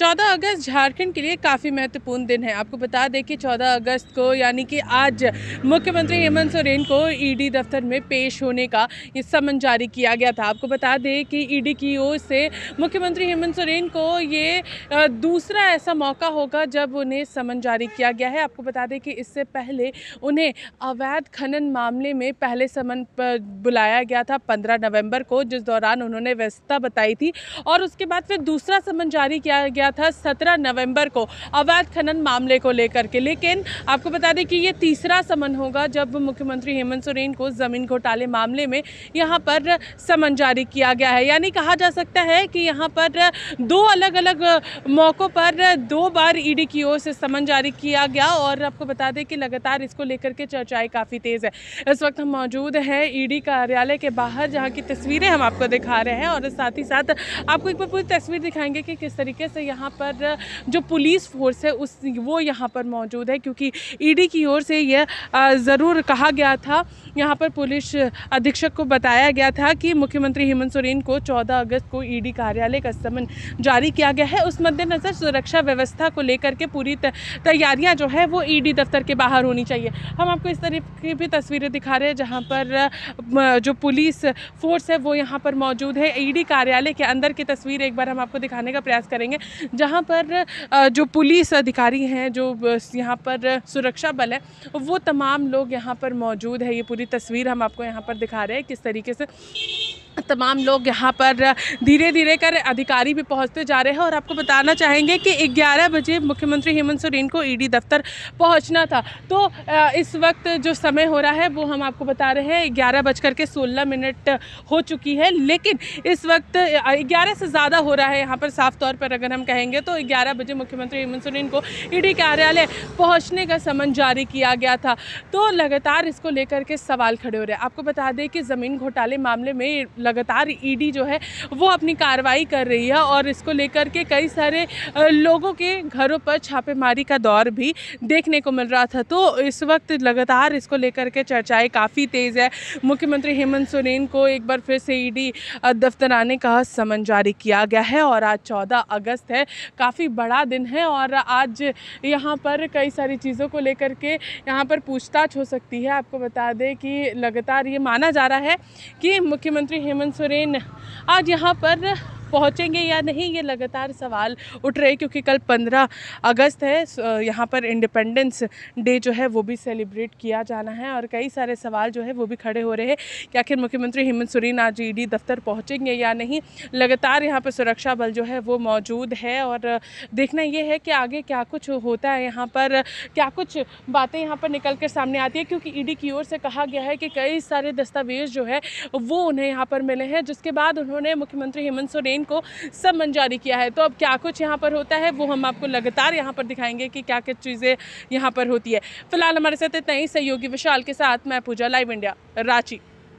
14 अगस्त झारखंड के लिए काफ़ी महत्वपूर्ण दिन है। आपको बता दें कि 14 अगस्त को यानी कि आज मुख्यमंत्री हेमंत सोरेन को ईडी दफ्तर में पेश होने का ये समन जारी किया गया था। आपको बता दें कि ईडी की ओर से मुख्यमंत्री हेमंत सोरेन को ये दूसरा ऐसा मौका होगा जब उन्हें समन जारी किया गया है। आपको बता दें कि इससे पहले उन्हें अवैध खनन मामले में पहले समन बुलाया गया था 15 नवंबर को, जिस दौरान उन्होंने व्यस्तता बताई थी, और उसके बाद फिर दूसरा समन जारी किया गया था 17 नवंबर को अवैध खनन मामले को लेकर के। लेकिन आपको बता दें कि ये तीसरा समन होगा जब मुख्यमंत्री हेमंत सोरेन को जमीन घोटाले मामले में यहाँ पर समन जारी किया गया है। यानी कहा जा सकता है कि यहाँ पर दो अलग अलग मौक़ों पर दो बार ईडी की ओर से समन जारी किया गया, और आपको बता दें कि लगातार इसको लेकर के चर्चाएँ काफ़ी तेज़ है। इस वक्त हम मौजूद हैं ईडी कार्यालय के बाहर, जहाँ की तस्वीरें हम आपको दिखा रहे हैं, और साथ ही साथ आपको एक बार पूरी तस्वीर दिखाएंगे कि किस तरीके से यहाँ पर जो पुलिस फोर्स है वो यहाँ पर मौजूद है, क्योंकि ईडी की ओर से यह ज़रूर कहा गया था, यहाँ पर पुलिस अधीक्षक को बताया गया था कि मुख्यमंत्री हेमंत सोरेन को 14 अगस्त को ईडी कार्यालय का समन जारी किया गया है। उस मद्देनज़र सुरक्षा व्यवस्था को लेकर के पूरी तैयारियाँ जो है वो ईडी दफ्तर के बाहर होनी चाहिए। हम आपको इस तरह की भी तस्वीरें दिखा रहे हैं जहाँ पर जो पुलिस फोर्स है वो यहाँ पर मौजूद है। ईडी कार्यालय के अंदर की तस्वीर एक बार हम आपको दिखाने का प्रयास करेंगे, जहाँ पर जो पुलिस अधिकारी हैं, जो यहाँ पर सुरक्षा बल है, वो तमाम लोग यहाँ पर मौजूद है। ये पूरी तस्वीर हम आपको यहाँ पर दिखा रहे हैं किस तरीके से तमाम लोग यहाँ पर धीरे धीरे कर अधिकारी भी पहुँचते जा रहे हैं। और आपको बताना चाहेंगे कि 11 बजे मुख्यमंत्री हेमंत सोरेन को ईडी दफ्तर पहुँचना था, तो इस वक्त जो समय हो रहा है वो हम आपको बता रहे हैं 11:16 हो चुकी है, लेकिन इस वक्त 11 से ज़्यादा हो रहा है। यहाँ पर साफ तौर पर अगर हम कहेंगे तो 11 बजे मुख्यमंत्री हेमंत सोरेन को ईडी कार्यालय पहुँचने का समन जारी किया गया था, तो लगातार इसको लेकर के सवाल खड़े हो रहे हैं। आपको बता दें कि ज़मीन घोटाले मामले में लगातार ईडी जो है वो अपनी कार्रवाई कर रही है, और इसको लेकर के कई सारे लोगों के घरों पर छापेमारी का दौर भी देखने को मिल रहा था। तो इस वक्त लगातार इसको लेकर के चर्चाएं काफ़ी तेज़ है। मुख्यमंत्री हेमंत सोरेन को एक बार फिर से ईडी दफ्तर आने का समन जारी किया गया है, और आज 14 अगस्त है, काफ़ी बड़ा दिन है, और आज यहाँ पर कई सारी चीज़ों को लेकर के यहाँ पर पूछताछ हो सकती है। आपको बता दें कि लगातार ये माना जा रहा है कि मुख्यमंत्री हेमंत सोरेन आज यहाँ पर पहुँचेंगे या नहीं, ये लगातार सवाल उठ रहे हैं, क्योंकि कल 15 अगस्त है, यहाँ पर इंडिपेंडेंस डे जो है वो भी सेलिब्रेट किया जाना है, और कई सारे सवाल जो है वो भी खड़े हो रहे हैं कि आखिर मुख्यमंत्री हेमंत सोरेन आज ईडी दफ्तर पहुँचेंगे या नहीं। लगातार यहाँ पर सुरक्षा बल जो है वो मौजूद है, और देखना ये है कि आगे क्या कुछ होता है, यहाँ पर क्या कुछ बातें यहाँ पर निकल कर सामने आती है, क्योंकि ईडी की ओर से कहा गया है कि कई सारे दस्तावेज जो है वो उन्हें यहाँ पर मिले हैं, जिसके बाद उन्होंने मुख्यमंत्री हेमंत सोरेन को समन जारी किया है। तो अब क्या कुछ यहाँ पर होता है वो हम आपको लगातार यहाँ पर दिखाएंगे कि क्या क्या चीज़ें यहाँ पर होती है। फिलहाल हमारे साथ इतना ही। सहयोगी विशाल के साथ मैं पूजा, लाइव इंडिया, रांची।